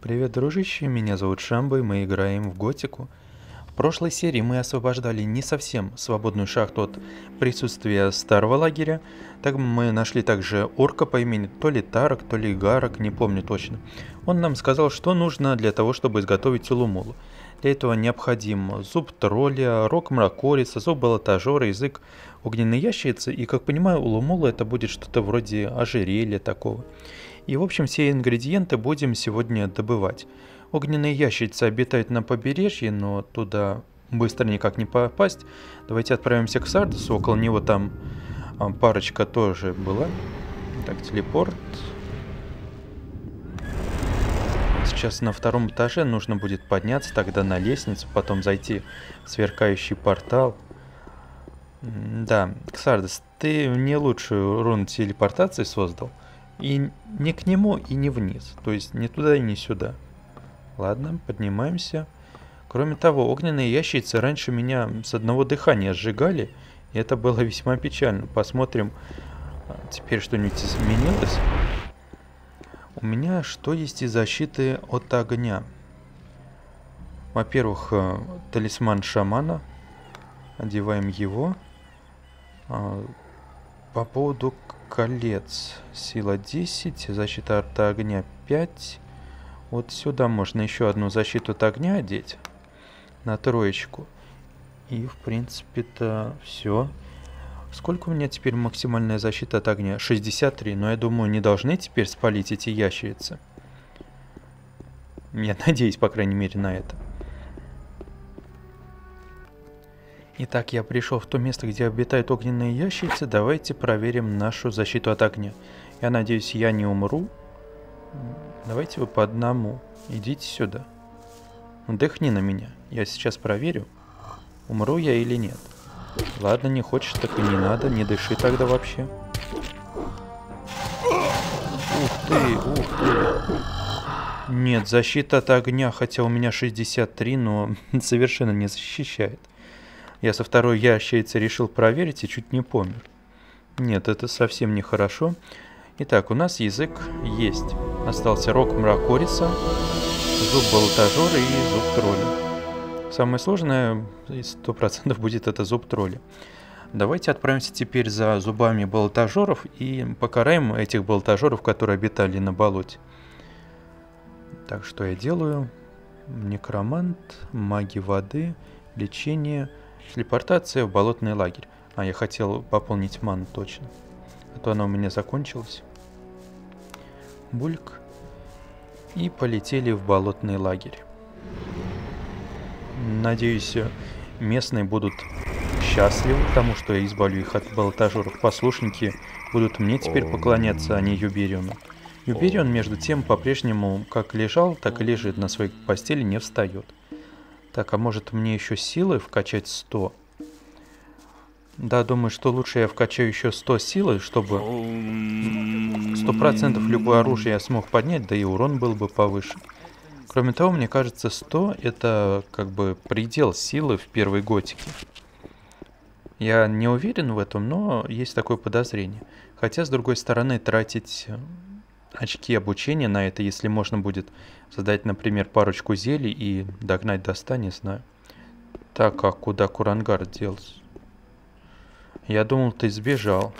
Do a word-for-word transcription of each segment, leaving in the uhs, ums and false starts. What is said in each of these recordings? Привет, дружище, меня зовут Шамбо, и мы играем в готику. В прошлой серии мы освобождали не совсем свободную шахту от присутствия старого лагеря. Так мы нашли также орка по имени то ли Таррок, то ли Гарак, не помню точно. Он нам сказал, что нужно для того, чтобы изготовить улу-мулу. Для этого необходим зуб тролля, рог мракориса, зуб болтажера, язык огненной ящерицы. И, как понимаю, улу-мулу это будет что-то вроде ожерелья такого. И, в общем, все ингредиенты будем сегодня добывать. Огненные ящерицы обитают на побережье, но туда быстро никак не попасть. Давайте отправимся к Ксардосу, около него там парочка тоже была. Так, телепорт. Сейчас на втором этаже нужно будет подняться, тогда на лестницу, потом зайти в сверкающий портал. Да, Ксардос, ты не лучшую руну телепортации создал. И не к нему, и не вниз. То есть не туда и не сюда. Ладно, поднимаемся. Кроме того, огненные ящерицы раньше меня с одного дыхания сжигали. И это было весьма печально. Посмотрим, теперь что-нибудь изменилось. У меня что есть из защиты от огня? Во-первых, талисман шамана. Одеваем его. По поводу колец. Сила десять, защита от огня пять. Вот сюда можно еще одну защиту от огня одеть. На троечку. И, в принципе-то, все. Сколько у меня теперь максимальная защита от огня? шестьдесят три. Но я думаю, не должны теперь спалить эти ящерицы. Я надеюсь, по крайней мере, на это. Итак, я пришел в то место, где обитают огненные ящерицы. Давайте проверим нашу защиту от огня. Я надеюсь, я не умру. Давайте вы по одному. Идите сюда. Дыхни на меня. Я сейчас проверю, умру я или нет. Ладно, не хочешь, так и не надо. Не дыши тогда вообще. Ух ты, ух ты. Нет, защита от огня, хотя у меня шестьдесят три, но совершенно не защищает. Я со второй ящерицей решил проверить и чуть не помер. Нет, это совсем нехорошо. Итак, у нас язык есть. Остался рог мракориса, зуб болтажера и зуб тролля. Самое сложное из ста процентов будет это зуб тролля. Давайте отправимся теперь за зубами болтажеров и покараем этих болтажеров, которые обитали на болоте. Так, что я делаю? Некромант, маги воды, лечение... Телепортация в болотный лагерь. А, я хотел пополнить ману точно. А то она у меня закончилась. Бульк. И полетели в болотный лагерь. Надеюсь, местные будут счастливы тому, что я избавлю их от болтажеров. Послушники будут мне теперь поклоняться, а не Юбериону. Юберион, между тем, по-прежнему как лежал, так и лежит на своей постели, не встает. Так, а может мне еще силы вкачать сто? Да, думаю, что лучше я вкачаю еще сто силы, чтобы сто процентов любое оружие я смог поднять, да и урон был бы повыше. Кроме того, мне кажется, сто это как бы предел силы в первой готике. Я не уверен в этом, но есть такое подозрение. Хотя, с другой стороны, тратить очки обучения на это, если можно будет создать, например, парочку зелий и догнать до ста, не знаю. Так, а куда Курангар делся? Я думал, ты сбежал.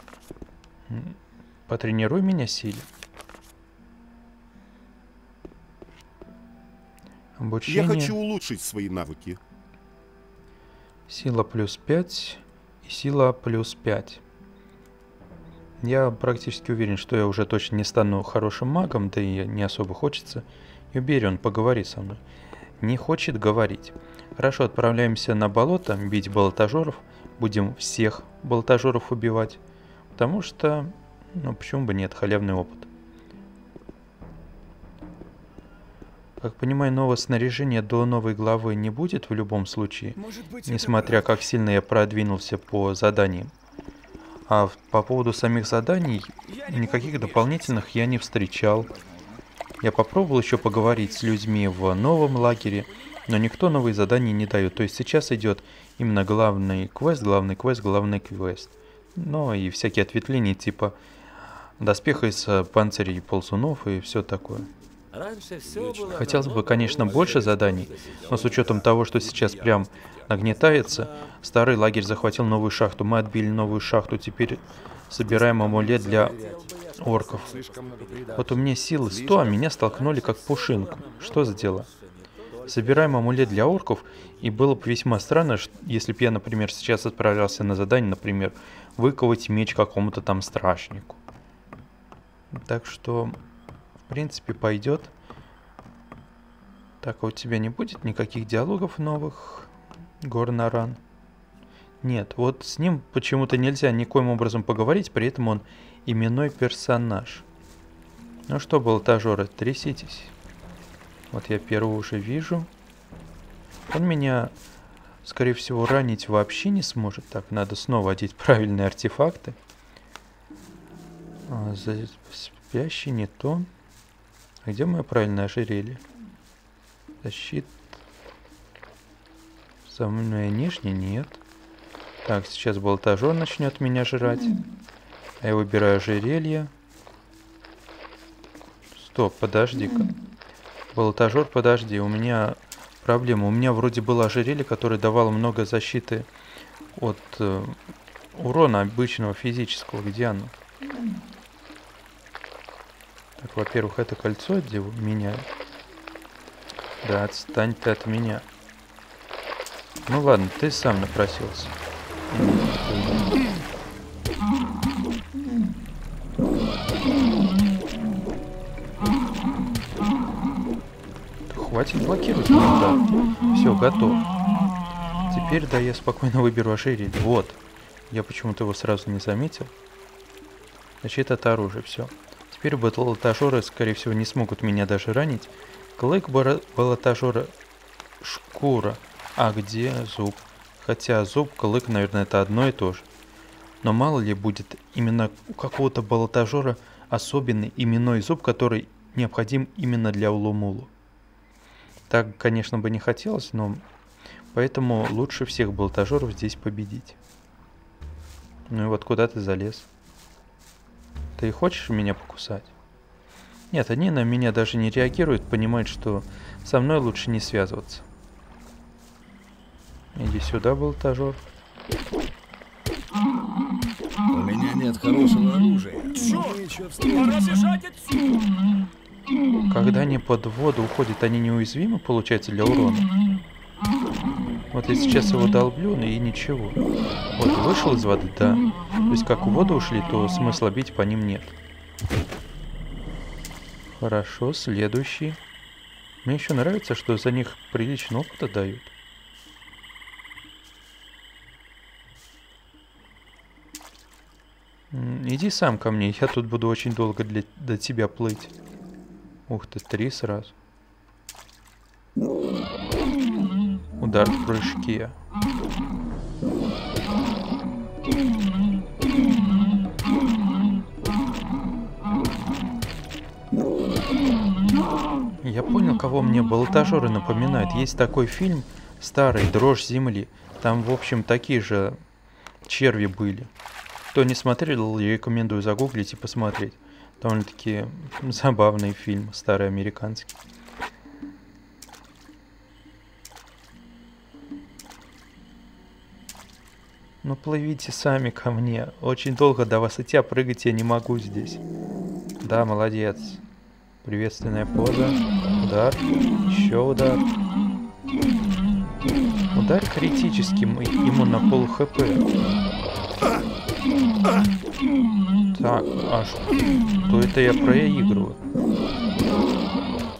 Потренируй меня силе. Обучение. Я хочу улучшить свои навыки. Сила плюс пять и сила плюс пять. Я практически уверен, что я уже точно не стану хорошим магом, да и не особо хочется. Юберион, поговори со мной. Не хочет говорить. Хорошо, отправляемся на болото, бить болтажеров. Будем всех болтажеров убивать. Потому что, ну почему бы нет, халявный опыт. Как понимаю, нового снаряжения до новой главы не будет в любом случае. Быть, несмотря как сильно я продвинулся по заданиям. А по поводу самих заданий, никаких дополнительных я не встречал. Я попробовал еще поговорить с людьми в новом лагере, но никто новые задания не дает. То есть сейчас идет именно главный квест, главный квест, главный квест. Ну и всякие ответвления типа доспеха из панцирей ползунов и все такое. Хотелось бы, конечно, больше заданий, но с учетом того, что сейчас прям нагнетается, старый лагерь захватил новую шахту, мы отбили новую шахту, теперь собираем амулет для орков. Вот у меня силы сто, а меня столкнули как пушинку. Что за дело? Собираем амулет для орков, и было бы весьма странно, если бы я, например, сейчас отправлялся на задание, например, выковать меч какому-то там страшнику. Так что, в принципе, пойдет. Так, а у тебя не будет никаких диалогов новых, Горноран? Нет, вот с ним почему-то нельзя никоим образом поговорить, при этом он именной персонаж. Ну что, болтажеры, тряситесь. Вот я первого уже вижу. Он меня, скорее всего, ранить вообще не сможет. Так, надо снова одеть правильные артефакты. А, спящий не то. А где мое правильное ожерелье? Защит. Самое нижнее нет. Так, сейчас болтажер начнет меня жрать. Я выбираю ожерелье. Стоп, подожди-ка. Болтажер, подожди, у меня проблема. У меня вроде было ожерелье, которое давало много защиты от э, урона обычного физического. Где оно? Так, во-первых, это кольцо меняет. Да, отстань ты от меня. Ну ладно, ты сам напросился. Хватит блокировать меня, да. Все, готов. Теперь, да, я спокойно выберу ожерелье. Вот. Я почему-то его сразу не заметил. Значит, это оружие. Все. Теперь болтажеры, скорее всего, не смогут меня даже ранить. Клык болтажера шкура. А где зуб? Хотя зуб, клык, наверное, это одно и то же. Но мало ли будет именно у какого-то болтажера особенный именной зуб, который необходим именно для Улу-Мулу. Так, конечно, бы не хотелось, но поэтому лучше всех болтажеров здесь победить. Ну и вот куда ты залез? Ты хочешь меня покусать? Нет, они на меня даже не реагируют, понимают, что со мной лучше не связываться. Иди сюда, болтажер. У меня нет хорошего оружия. Черт! Когда они под воду уходят, они неуязвимы, получается, для урона. Вот я сейчас его долблю, но и ничего. Вот вышел из воды, да. То есть как в воду ушли, то смысла бить по ним нет. Хорошо, следующий. Мне еще нравится, что за них прилично опыта дают. Иди сам ко мне, я тут буду очень долго для, до тебя плыть. Ух ты, три сразу. Удар в прыжке. Я понял, кого мне болтажеры напоминают. Есть такой фильм старый, «Дрожь земли». Там, в общем, такие же черви были. Кто не смотрел, я рекомендую загуглить и посмотреть. Довольно-таки забавный фильм, старый американский. Ну плывите сами ко мне. Очень долго до вас идти, а прыгать я не могу здесь. Да, молодец. Приветственная поза. Удар. Еще удар. Удар критическим, ему на пол хп. Так, а что это я проигрываю?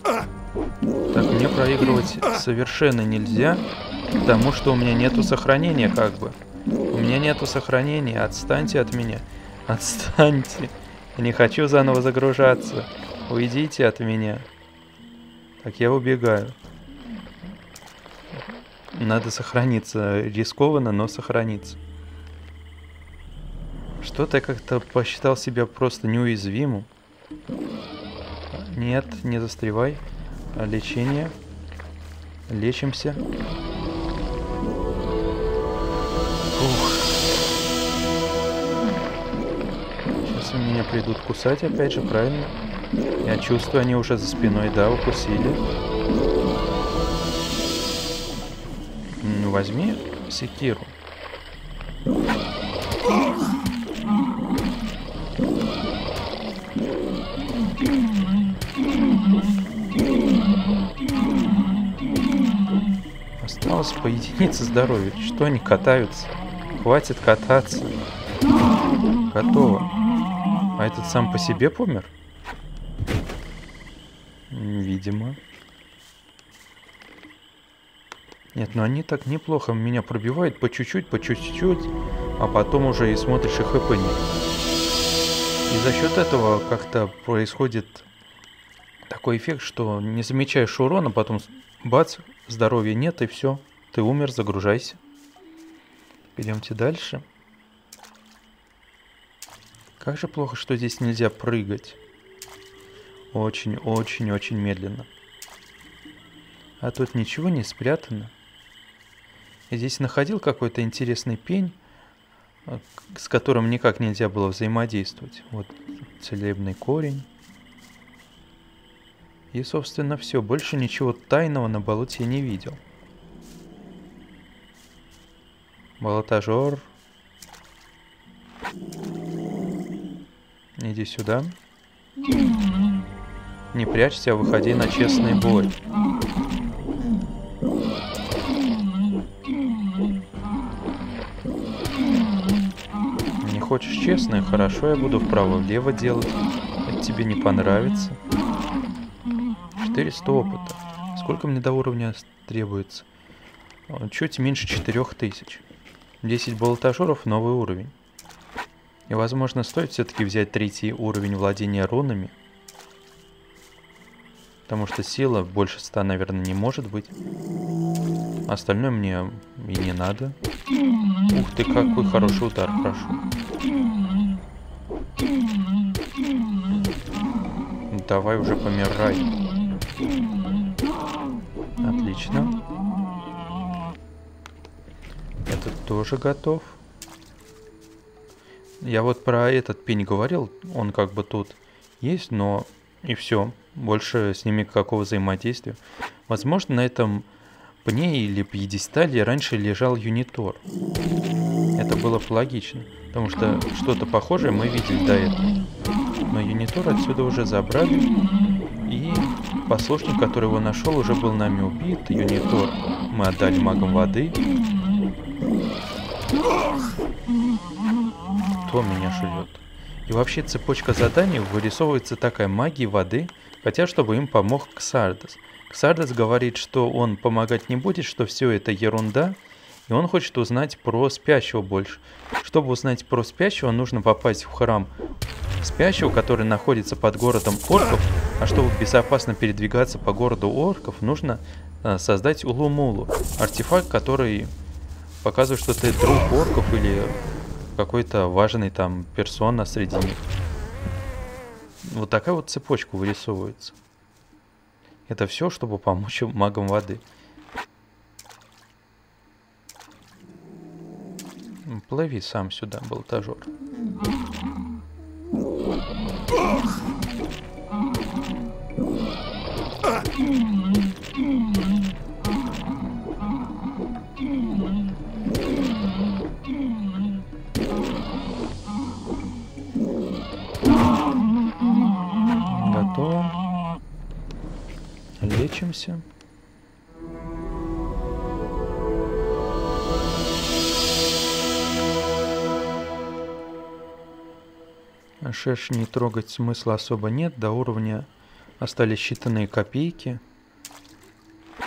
Так, мне проигрывать совершенно нельзя, потому что у меня нету сохранения, как бы. У меня нету сохранения, отстаньте от меня. Отстаньте. Я не хочу заново загружаться. Уйдите от меня. Так, я убегаю. Надо сохраниться. Рискованно, но сохраниться. Что-то я как-то посчитал себя просто неуязвимым. Нет, не застревай. Лечение. Лечимся. Ух. Сейчас у меня придут кусать опять же, правильно? Я чувствую, они уже за спиной, да, укусили. Ну, возьми секиру. Осталось по единице здоровья. Что они катаются? Хватит кататься. Готово. А этот сам по себе помер? Видимо. Нет, но они так неплохо меня пробивают по чуть-чуть, по чуть-чуть, а потом уже и смотришь, и хп нет. И за счет этого как-то происходит такой эффект, что не замечаешь урона, потом бац, здоровья нет, и все, ты умер, загружайся. Идемте дальше. Как же плохо, что здесь нельзя прыгать. Очень-очень-очень медленно. А тут ничего не спрятано. Я здесь находил какой-то интересный пень, с которым никак нельзя было взаимодействовать. Вот целебный корень. И, собственно, все. Больше ничего тайного на болоте я не видел. Болтажер. Иди сюда. Не прячься, а выходи на честный бой. Не хочешь честное? Хорошо, я буду вправо-влево делать. Это тебе не понравится. четыреста опыта. Сколько мне до уровня требуется? Чуть меньше четырёх тысяч. десять болтажеров, новый уровень. И, возможно, стоит все-таки взять третий уровень владения рунами. Потому что сила больше ста, наверное, не может быть. Остальное мне и не надо. Ух ты, какой хороший удар, прошу. Давай уже помирай. Отлично. Этот тоже готов. Я вот про этот пень говорил, он как бы тут есть, но и все. Больше с ними какого взаимодействия. Возможно, на этом пне или пьедестале раньше лежал юнитор. Это было бы логично, потому что что-то похожее мы видели до этого. Но юнитор отсюда уже забрали, и послушник, который его нашел, уже был нами убит. Юнитор мы отдали магам воды. Кто меня живет? И вообще цепочка заданий вырисовывается такая: магии воды хотят, чтобы им помог Ксардас. Ксардас говорит, что он помогать не будет, что все это ерунда, и он хочет узнать про спящего больше. Чтобы узнать про спящего, нужно попасть в храм спящего, который находится под городом орков, а чтобы безопасно передвигаться по городу орков, нужно э, создать Улу-Мулу, артефакт, который показывает, что ты друг орков или какой-то важный там персона среди них. Вот такая вот цепочка вырисовывается. Это все, чтобы помочь магам воды. Плыви сам сюда, болтажер. Лечимся. Шершней трогать смысла особо нет. До уровня остались считанные копейки.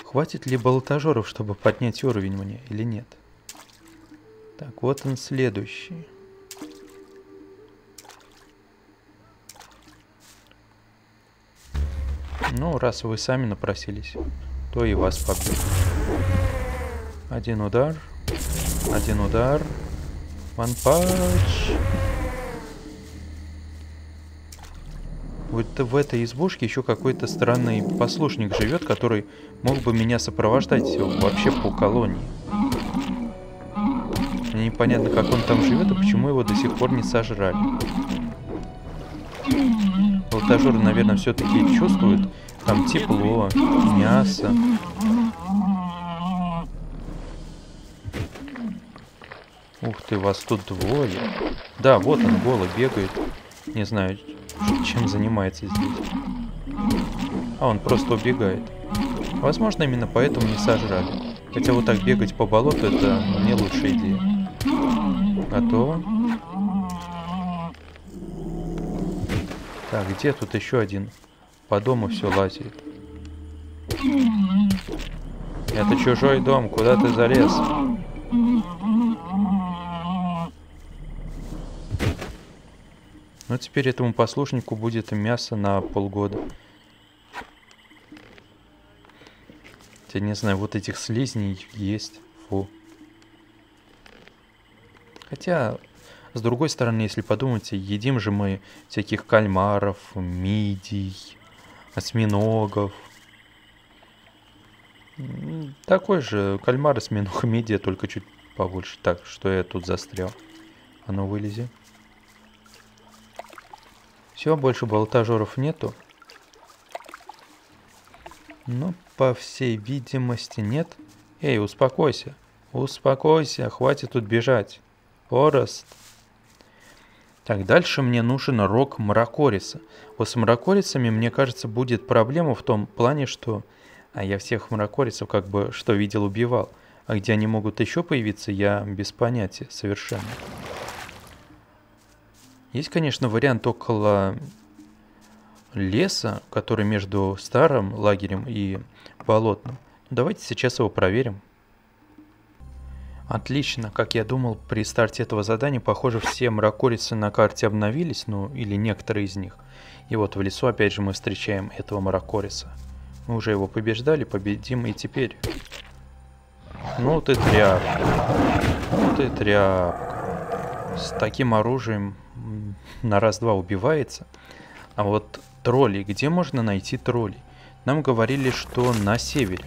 Хватит ли болтажеров, чтобы поднять уровень мне, или нет? Так, вот он следующий. Ну, раз вы сами напросились, то и вас побьют. Один удар. Один удар. One punch. Вот в этой избушке еще какой-то странный послушник живет, который мог бы меня сопровождать вообще по колонии. Мне непонятно, как он там живет и почему его до сих пор не сожрали. болтажеры, наверное, все-таки чувствуют. Там тепло, мясо. Ух ты, вас тут двое. Да, вот он голый бегает. Не знаю, чем занимается здесь. А он просто убегает. Возможно, именно поэтому не сожрали. Хотя вот так бегать по болоту — это не лучшая идея. Готово. Так, где тут еще один? По дому все лазит. Это чужой дом, куда ты залез? Ну теперь этому послушнику будет мясо на полгода. Я не знаю, вот этих слизней есть. Фу. Хотя, с другой стороны, если подумать, едим же мы всяких кальмаров, мидий, осьминогов. Такой же кальмар, осьминог, мидия, только чуть побольше. Так, что я тут застрял? А ну вылези. Все, больше болтажеров нету. Но, по всей видимости, нет. Эй, успокойся. Успокойся, хватит тут бежать. Форест. Так, дальше мне нужен рог мракориса. Вот с мракорисами, мне кажется, будет проблема в том плане, что... А я всех мракорисов, как бы, что видел, убивал. А где они могут еще появиться, я без понятия совершенно. Есть, конечно, вариант около леса, который между старым лагерем и болотным. Давайте сейчас его проверим. Отлично, как я думал, при старте этого задания, похоже, все мракорисы на карте обновились, ну или некоторые из них. И вот в лесу опять же мы встречаем этого мракориса. Мы уже его побеждали, победим и теперь. Ну ты тряпка, ну ты тряпка. С таким оружием... на раз-два убивается. А вот тролли, где можно найти тролли? Нам говорили, что на севере.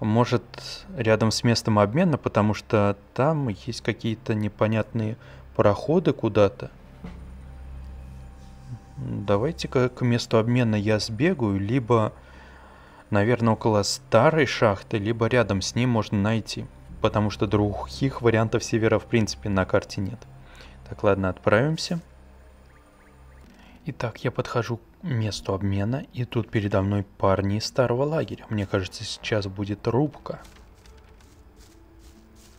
Может, рядом с местом обмена, потому что там есть какие-то непонятные проходы куда-то. Давайте-ка к месту обмена я сбегаю, либо, наверное, около старой шахты, либо рядом с ней можно найти, потому что других вариантов севера в принципе на карте нет. Так, ладно, отправимся. Итак, я подхожу к месту обмена, и тут передо мной парни из старого лагеря. Мне кажется, сейчас будет рубка.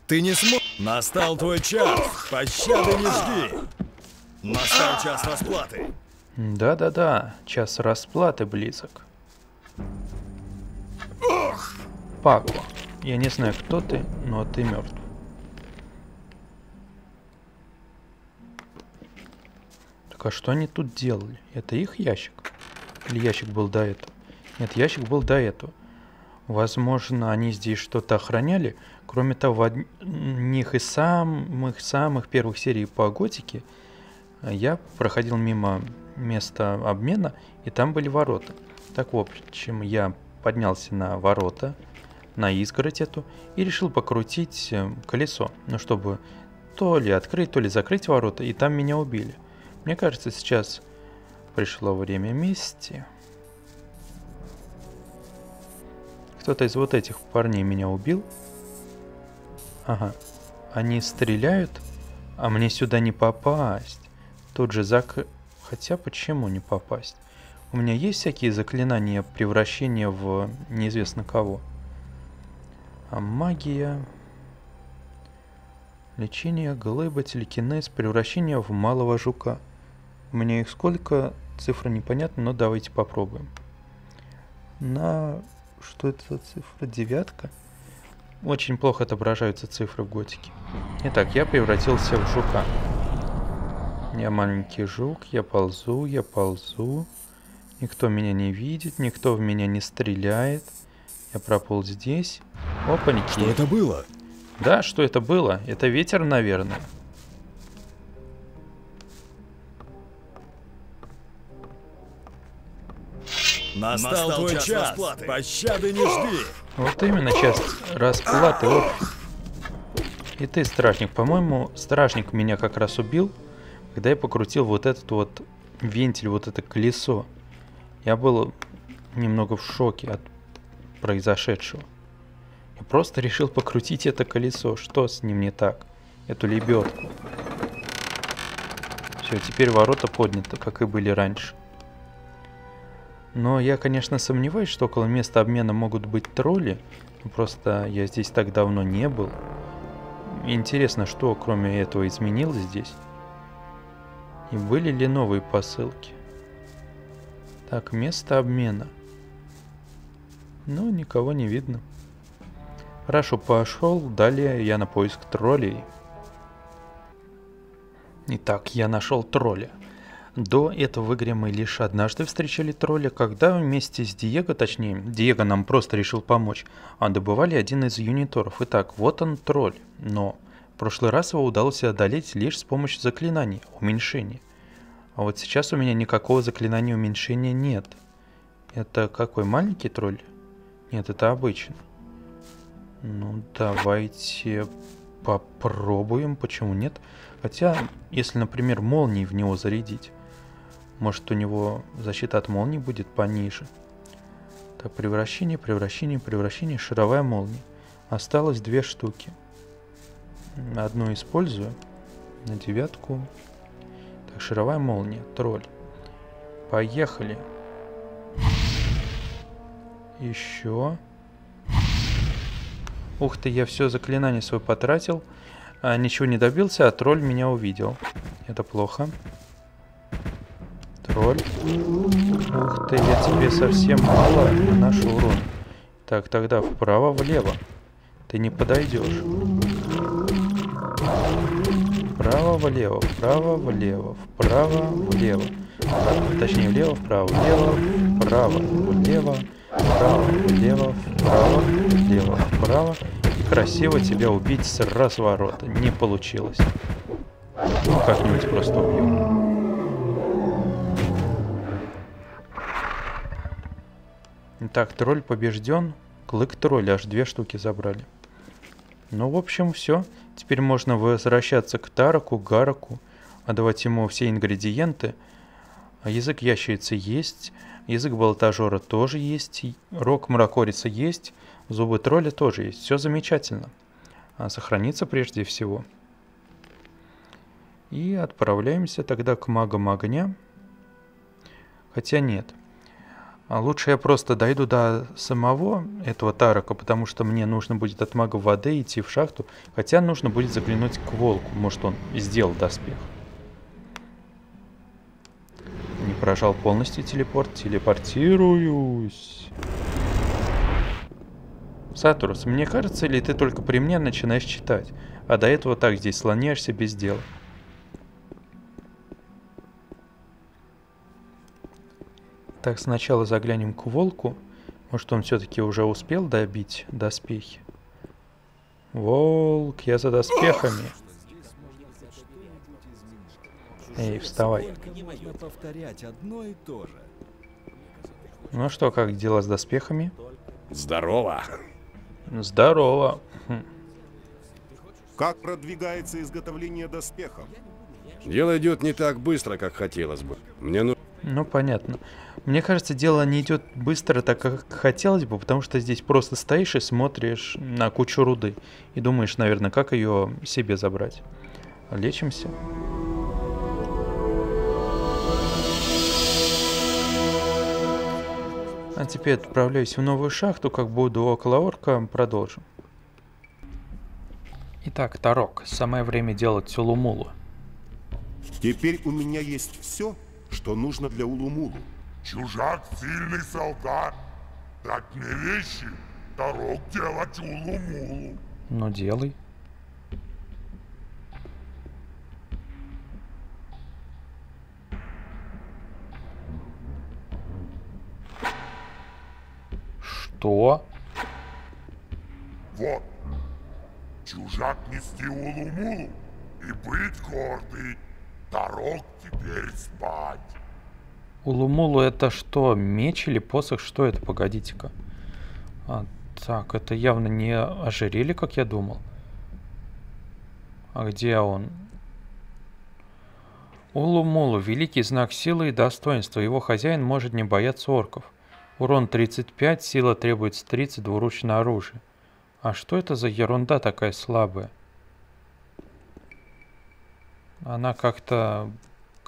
Ты не сможешь. Настал твой час. Пощады не жди. Настал час расплаты. Да-да-да, час расплаты близок. Пако, я не знаю, кто ты, но ты мертв. А что они тут делали? Это их ящик? Или ящик был до этого? Нет, ящик был до этого. Возможно, они здесь что-то охраняли. Кроме того, в одних из самых самых первых серий по готике я проходил мимо места обмена, и там были ворота. Так, в общем, я поднялся на ворота, на изгородь эту, и решил покрутить колесо, ну, чтобы то ли открыть, то ли закрыть ворота, и там меня убили. Мне кажется, сейчас пришло время мести. Кто-то из вот этих парней меня убил. Ага. Они стреляют, а мне сюда не попасть. Тут же зак... Хотя почему не попасть? У меня есть всякие заклинания превращения в неизвестно кого. А магия... Лечение, глыба, телекинез, превращение в малого жука. Мне их сколько, цифры непонятны, но давайте попробуем. На... Что это за цифра? Девятка? Очень плохо отображаются цифры в готике. Итак, я превратился в жука. Я маленький жук, я ползу, я ползу. Никто меня не видит, никто в меня не стреляет. Я прополз здесь. Опаньки. Что это было? Да, что это было? Это ветер, наверное. Настал твой час, час расплаты. Пощады не жди. Вот именно час расплаты. Оп. И ты, стражник. По-моему, стражник меня как раз убил, когда я покрутил вот этот вот вентиль, вот это колесо. Я был немного в шоке от произошедшего. Я просто решил покрутить это колесо. Что с ним не так? Эту лебедку. Все, теперь ворота подняты, как и были раньше. Но я, конечно, сомневаюсь, что около места обмена могут быть тролли. Просто я здесь так давно не был. Интересно, что кроме этого изменилось здесь? И были ли новые посылки? Так, место обмена. Ну, никого не видно. Хорошо, пошел. Далее я на поиск троллей. Итак, я нашел тролля. До этого в игре мы лишь однажды встречали тролля, когда вместе с Диего, точнее, Диего нам просто решил помочь, а добывали один из юниторов. Итак, вот он, тролль, но в прошлый раз его удалось одолеть лишь с помощью заклинаний уменьшения. А вот сейчас у меня никакого заклинания уменьшения нет. Это какой, маленький тролль? Нет, это обычный. Ну, давайте попробуем, почему нет? Хотя, если, например, молнии в него зарядить, может, у него защита от молнии будет пониже. Так, превращение, превращение, превращение, шаровая молния. Осталось две штуки. Одну использую на девятку. Так, шаровая молния, тролль. Поехали. Еще. Ух ты, я все заклинание свое потратил. А, ничего не добился, а тролль меня увидел. Это плохо. Тролль. Ух ты, я тебе совсем мало наношу урон. Так, тогда вправо-влево. Ты не подойдешь. Вправо-влево, вправо-влево, вправо-влево. Точнее, влево, вправо, влево, вправо, влево, вправо, влево, вправо, влево, вправо. Красиво тебя убить с разворота. Не получилось. Ну, как-нибудь просто убью. Итак, тролль побежден. Клык тролля. Аж две штуки забрали. Ну, в общем, все. Теперь можно возвращаться к Тарроку, Гараку. Отдавать ему все ингредиенты. Язык ящерицы есть. Язык болтажера тоже есть. Рог мракориса есть. Зубы тролля тоже есть. Все замечательно. А сохранится прежде всего. И отправляемся тогда к магам огня. Хотя нет. А лучше я просто дойду до самого этого Таррока, потому что мне нужно будет от мага воды идти в шахту. Хотя нужно будет заглянуть к волку. Может, он сделал доспех. Не прожал полностью телепорт. Телепортируюсь. Сатурс, мне кажется, или ты только при мне начинаешь читать, а до этого так здесь слоняешься без дела? Так, сначала заглянем к волку. Может, он все-таки уже успел добить доспехи? Волк, я за доспехами. Эй, вставай. Ну что, как дела с доспехами? Здорово. Здорово. Как продвигается изготовление доспехов? Дело идет не так быстро, как хотелось бы. Мне нужно... Ну, понятно. Мне кажется, дело не идет быстро так, как хотелось бы, потому что здесь просто стоишь и смотришь на кучу руды. И думаешь, наверное, как ее себе забрать. Лечимся. А теперь отправляюсь в новую шахту, как буду около орка, продолжим. Итак, Таррок, самое время делать улу-мулу. Теперь у меня есть все, что нужно для улу-мулу. Чужак сильный солдат. Так не вещи, Таррок, делать улу-мулу. Ну делай. Что? Вот. Чужак нести улу-мулу и быть гордый. Таррок теперь спать. Улу-мулу это что? Меч или посох? Что это? Погодите-ка. А, так, это явно не ожерелье, как я думал. А где он? Улу-Мулу – великий знак силы и достоинства, его хозяин может не бояться орков. Урон тридцать пять, сила требуется тридцать, двуручное оружие. А что это за ерунда такая слабая? Она как-то...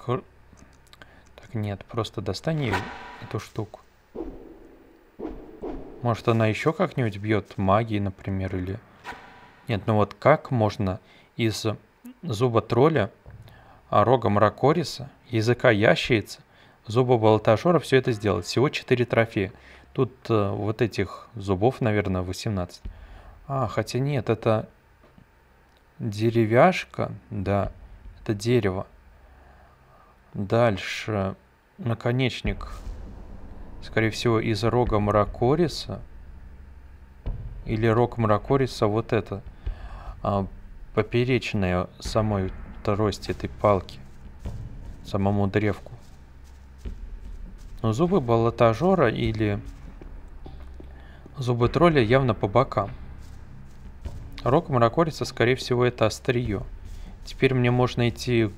Так, нет, просто достань ей эту штуку. Может, она еще как-нибудь бьет магией, например, или... Нет, ну вот как можно из зуба тролля, рога мракориса, языка ящерицы, зуба болтажера все это сделать? Всего четыре трофея. Тут э, вот этих зубов, наверное, восемнадцать. А, хотя нет, это деревяшка, да, это дерево. Дальше наконечник, скорее всего, из рога мракориса. Или рог мракориса, вот это. А, поперечная самой трости этой палки. Самому древку. Но зубы болотажора или зубы тролля явно по бокам. Рог мракориса, скорее всего, это острие. Теперь мне можно идти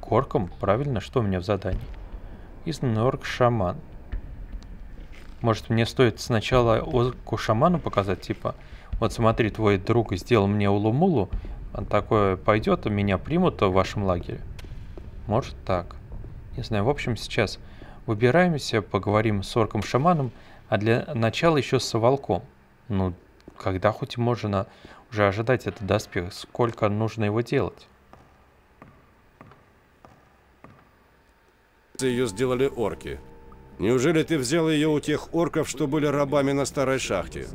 к оркам, правильно? Что у меня в задании? Изданный орк-шаман. Может, мне стоит сначала орку-шаману показать, типа, вот смотри, твой друг сделал мне улу-мулу, он такое пойдет, меня примут в вашем лагере. Может так. Не знаю, в общем, сейчас выбираемся, поговорим с орком-шаманом, а для начала еще с волком. Ну, когда хоть можно уже ожидать этот доспех, сколько нужно его делать? Ее сделали орки. Неужели ты взял ее у тех орков, что были рабами на старой шахте?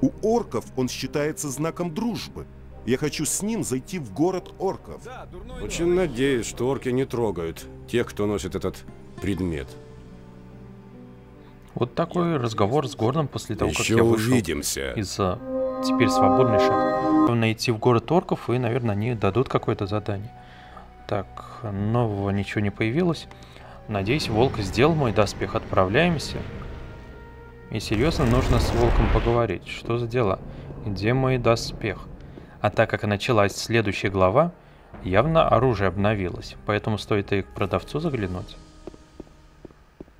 У орков он считается знаком дружбы. Я хочу с ним зайти в город орков. Очень надеюсь, что орки не трогают тех, кто носит этот предмет. Вот такой разговор с Горном после того, еще как я вышел увидимся. Из теперь свободной шахты. Найти в город орков, и, наверное, они дадут какое-то задание. Так, нового ничего не появилось. Надеюсь, волк сделал мой доспех. Отправляемся. И серьезно, нужно с волком поговорить. Что за дела? Где мой доспех? А так как началась следующая глава, явно оружие обновилось. Поэтому стоит и к продавцу заглянуть.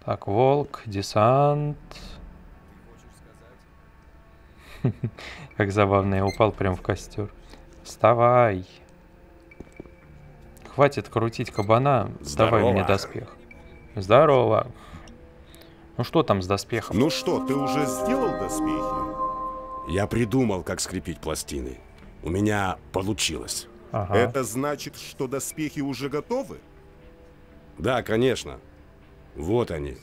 Так, волк, десант. Как забавно, я упал прям в костер. Вставай. Хватит крутить кабана. Давай мне доспех. Здорово. Ну что там с доспехом? Ну что, ты уже сделал доспехи? Я придумал, как скрепить пластины. У меня получилось. Ага. Это значит, что доспехи уже готовы? Да, конечно. Вот они.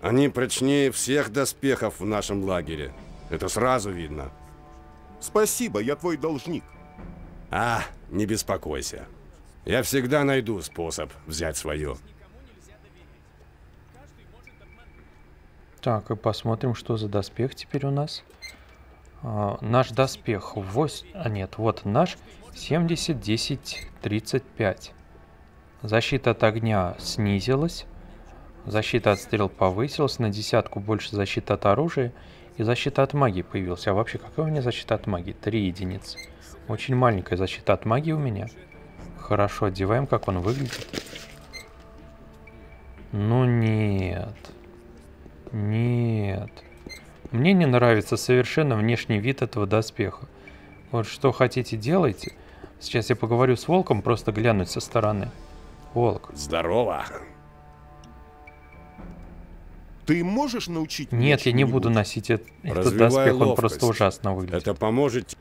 Они прочнее всех доспехов в нашем лагере. Это сразу видно. Спасибо, я твой должник. А, не беспокойся. Я всегда найду способ взять свое. Так, и посмотрим, что за доспех теперь у нас. А, наш доспех восемь... А нет, вот наш семьдесят, десять, тридцать пять. Защита от огня снизилась. Защита от стрел повысилась. На десятку больше защита от оружия. И защита от магии появилась. А вообще, какая у меня защита от магии? Три единицы. Очень маленькая защита от магии у меня. Хорошо, одеваем, как он выглядит. Ну нет. Нет. Мне не нравится совершенно внешний вид этого доспеха. Вот что хотите, делайте. Сейчас я поговорю с волком, просто глянуть со стороны. Волк. Здорово. Ты можешь научить меня? Нет, я не буду носить этот, этот доспех, ловкость. Он просто ужасно выглядит. Это поможет.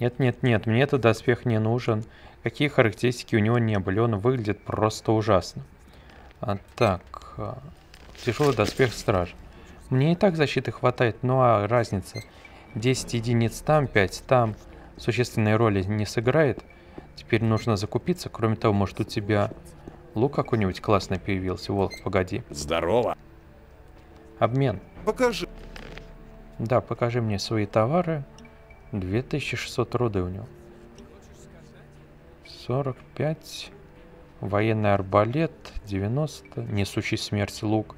Нет, нет, нет, мне этот доспех не нужен. Какие характеристики у него не были, он выглядит просто ужасно. А, так, тяжелый доспех страж. Мне и так защиты хватает, ну а разница? десять единиц там, пять там. Существенной роли не сыграет. Теперь нужно закупиться. Кроме того, может, у тебя лук какой-нибудь классный появился. Волк, погоди. Здорово. Обмен. Покажи. Да, покажи мне свои товары. две тысячи шестьсот роды у него. сорок пять, военный арбалет, девяносто, несущий смерть лук,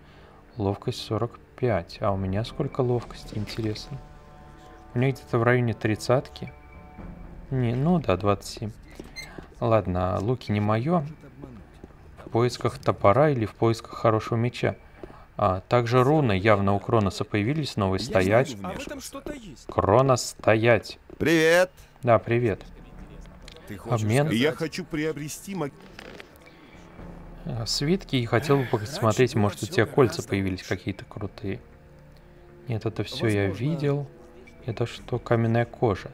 ловкость сорок пять. А у меня сколько ловкости, интересно? У меня где-то в районе тридцатки. Не, ну да, двадцать семь. Ладно, луки не мое. в поисках топора или в поисках хорошего меча. А, также руны явно у Кроноса появились, новые стоять. Кронос, стоять. Привет. Да, привет. Обмен. Я хочу приобрести маг... свитки и хотел бы посмотреть, может, у тебя кольца появились какие-то крутые. Нет, это все я видел. Это что, каменная кожа?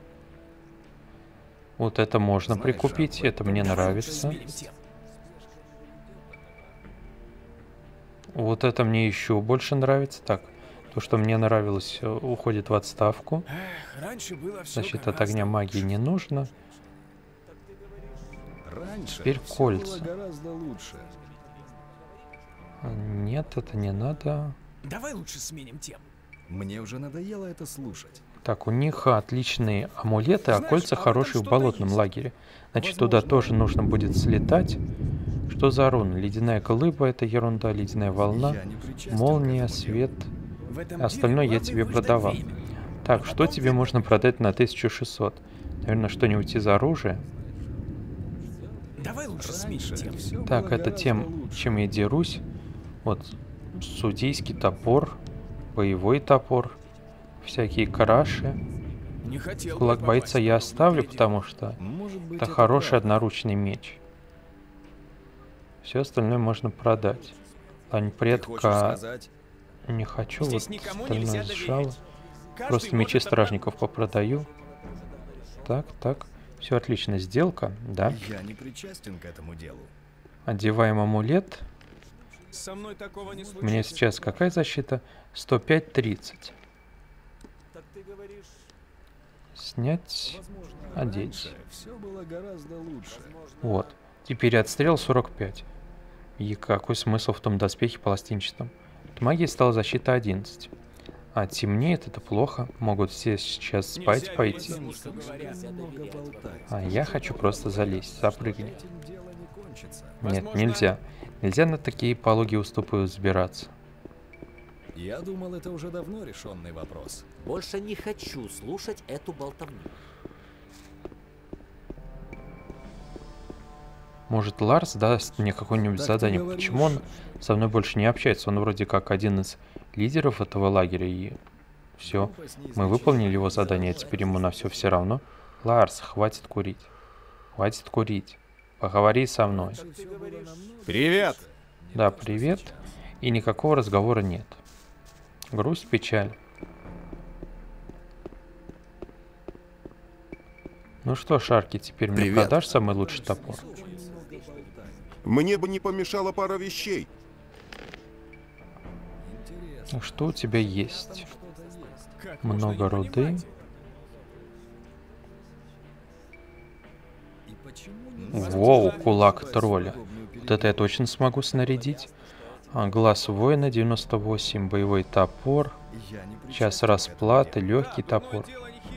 Вот это можно прикупить, это мне нравится. Вот это мне еще больше нравится. Так, то, что мне нравилось, уходит в отставку. Значит, от огня магии не нужно. Теперь кольца. Нет, это не надо. Давай лучше сменим тему. Мне уже надоело это слушать. Так, у них отличные амулеты, а кольца хорошие в болотном лагере. Значит, туда тоже нужно будет слетать. Что за руны? Ледяная колыба, это ерунда, ледяная волна, молния, свет. Остальное я тебе продавал. Так, что тебе можно продать на тысячу шестьсот? Наверное, что-нибудь из оружия. Так, это тем, чем я дерусь. Вот, судейский топор. Боевой топор, всякие караши. Кулак бойца я оставлю, потому что это хороший одноручный меч. Все остальное можно продать. Лань предка не хочу, вот остальное сжало. Просто мечи стражников попродаю. Так, так, все отлично, сделка, да. Одеваем амулет. Со мной такого не случится. У меня сейчас какая защита? сто пять тридцать. Снять, возможно, одеть. Все было гораздо лучше. Вот. Теперь отстрел сорок пять. И какой смысл в том доспехе пластинчатом? От магии стала защита одиннадцать. А темнеет, это плохо. Могут все сейчас спать. Нельзя пойти. А я хочу просто залезть, запрыгнуть. Нет, нельзя. Нельзя на такие пологие уступы взбираться. Я думал, это уже давно решенный вопрос. Больше не хочу слушать эту болтовню. Может, Ларс даст мне какое-нибудь задание? Почему он со мной больше не общается? Он вроде как один из лидеров этого лагеря, и все. Мы выполнили его задание, а теперь ему на все все равно. Ларс, хватит курить. Хватит курить. Поговори со мной. Привет! Да, привет. И никакого разговора нет. Грусть, печаль. Ну что, Шарки, теперь мне привет. Продашь самый лучший топор? Мне бы не помешала пара вещей. Ну что у тебя есть? Много руды. Воу, кулак тролля. Вот это я точно смогу снарядить. А, глаз воина девяносто восемь, боевой топор. Сейчас расплаты, легкий топор.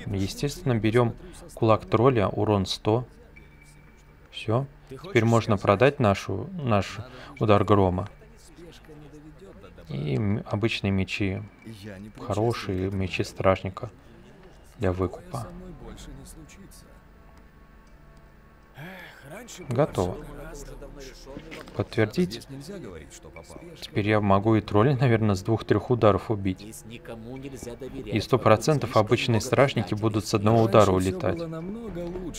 Естественно, берем кулак тролля, урон сто. Все. Теперь можно продать нашу, наш удар грома. И обычные мечи. Хорошие мечи стражника для выкупа. Готово. Подтвердить. Теперь я могу и тролля, наверное, с двух-трех ударов убить. И сто процентов обычные стражники будут с одного удара улетать.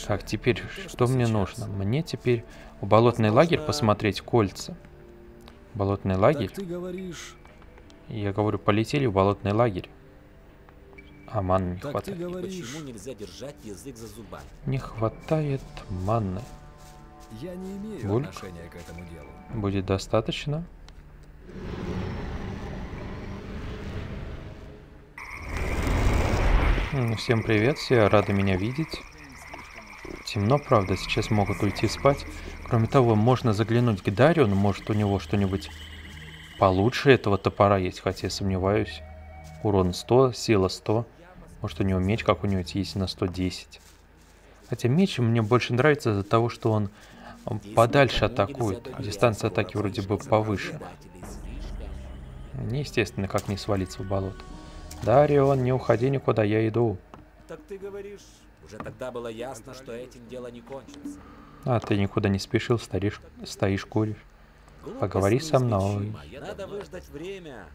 Так, теперь что мне нужно? Мне теперь в болотный лагерь посмотреть кольца. Болотный лагерь. Я говорю, полетели в болотный лагерь. А манны не хватает. Не хватает манны. Я не имею Вульк. Отношения к этому делу. Будет достаточно. Всем привет, все рады меня видеть. Темно, правда, сейчас могут уйти спать. Кроме того, можно заглянуть к Гидарю, но может у него что-нибудь получше этого топора есть, хотя я сомневаюсь. Урон сто, сила сто. Может у него меч какой-нибудь есть на сто десять. Хотя меч мне больше нравится из-за того, что он подальше атакует. Дистанция атаки вроде бы повыше. Неестественно, как не свалиться в болото. Дарион, не уходи никуда, я иду. Так ты говоришь, уже тогда было ясно, что этим дело не кончится. А ты никуда не спешил, стоишь, стоишь, куришь. Поговори со мной. Надо выждать время.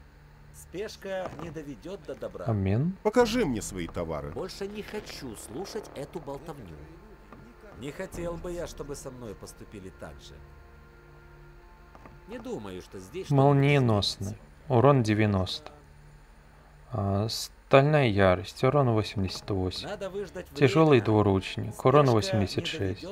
Спешка не доведет до добра. Амин. Покажи мне свои товары. Больше не хочу слушать эту болтовню. Не хотел бы я, чтобы со мной поступили так же. Не думаю, что здесь... Молниеносный. Урон девяносто. А, стальная ярость. Урон восемьдесят восемь. Тяжелый двуручник. Урон восемьдесят шесть.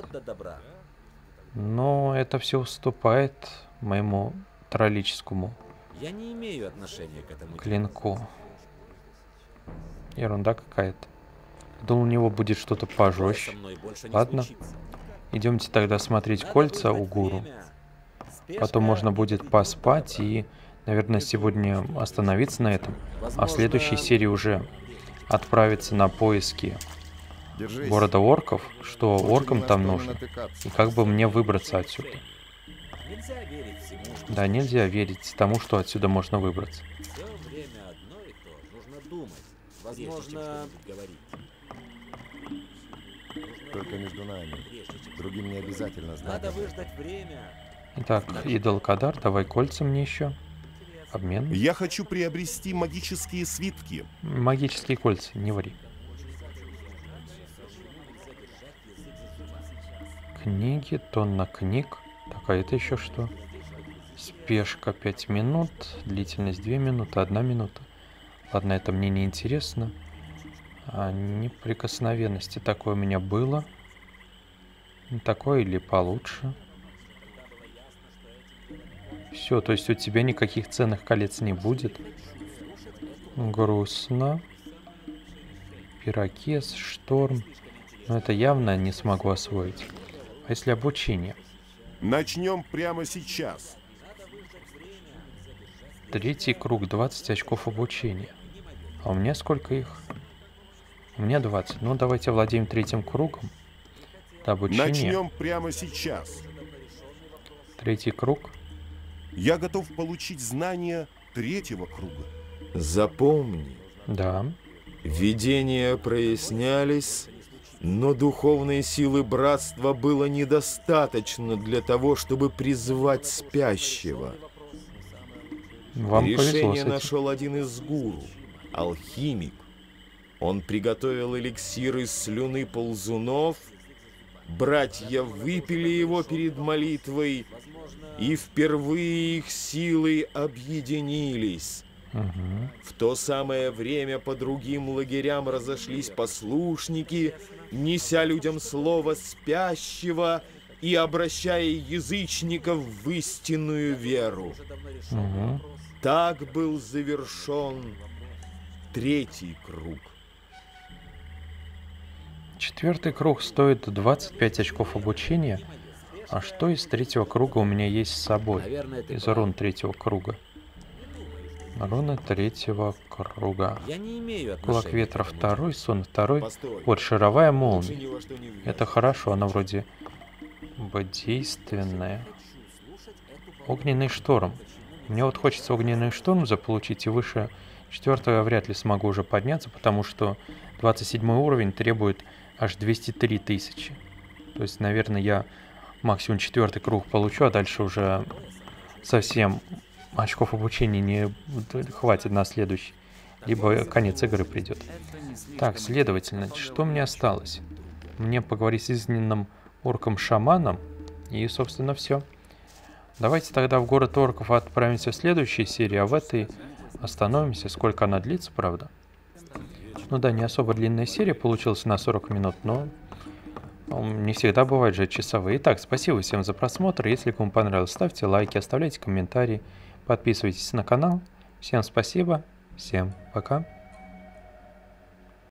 Но это все уступает моему троллическому. Я не имею отношения к этому клинку. Ерунда какая-то. Думал, у него будет что-то пожестче. Ладно. Идемте тогда смотреть кольца у гуру. Потом можно будет поспать и, наверное, сегодня остановиться на этом. А в следующей серии уже отправиться на поиски города орков. Что оркам там нужно. И как бы мне выбраться отсюда. Нельзя верить всему, что... Да, нельзя верить тому, что отсюда можно выбраться. Все время одно и то. Нужно думать. Возможно, говорить. Только между нами. Другим не обязательно знать. Надо выждать время. Итак, Идолкадар, давай кольца мне еще. Обмен. Я хочу приобрести магические свитки. Магические кольца, не ври. Книги, тонна книг. Так, а это еще что? Спешка пять минут, длительность две минуты, одна минута. Ладно, это мне не интересно. А неприкосновенности такое у меня было. Такое или получше. Все, то есть у тебя никаких ценных колец не будет. Грустно. Пирокез, шторм. Но это явно не смогу освоить. А если обучение? Начнем прямо сейчас. Третий круг, двадцать очков обучения. А у меня сколько их? У меня двадцать. Ну, давайте владеем третьим кругом. Обучение. Начнем прямо сейчас. Третий круг. Я готов получить знания третьего круга. Запомни. Да. Видения прояснялись... Но духовной силы братства было недостаточно для того, чтобы призвать спящего. Вам решение нашел один из гуру, алхимик. Он приготовил эликсир из слюны ползунов. Братья выпили его перед молитвой, и впервые их силы объединились. Угу. В то самое время по другим лагерям разошлись послушники, неся людям слово спящего и обращая язычников в истинную веру. Угу. Так был завершен третий круг. Четвертый круг стоит двадцать пять очков обучения. А что из третьего круга у меня есть с собой? Из урон третьего круга. Руна третьего круга. Кулак ветра второй, сон второй. Постой. Вот шаровая молния. Него, это хорошо, она вроде бы действенная. Огненный шторм. Мне вот хочется огненный шторм заполучить, и выше четвертого я вряд ли смогу уже подняться, потому что двадцать седьмой уровень требует аж двести три тысячи. То есть, наверное, я максимум четвертый круг получу, а дальше уже совсем... Очков обучения не хватит на следующий, либо конец игры придет. Так, следовательно, что мне осталось? Мне поговорить с измененным орком-шаманом, и, собственно, все. Давайте тогда в город орков отправимся в следующей серии, а в этой остановимся. Сколько она длится, правда? Ну да, не особо длинная серия получилась на сорок минут, но... Не всегда бывают же часовые. Итак, спасибо всем за просмотр. Если кому понравилось, ставьте лайки, оставляйте комментарии, подписывайтесь на канал. Всем спасибо, всем пока.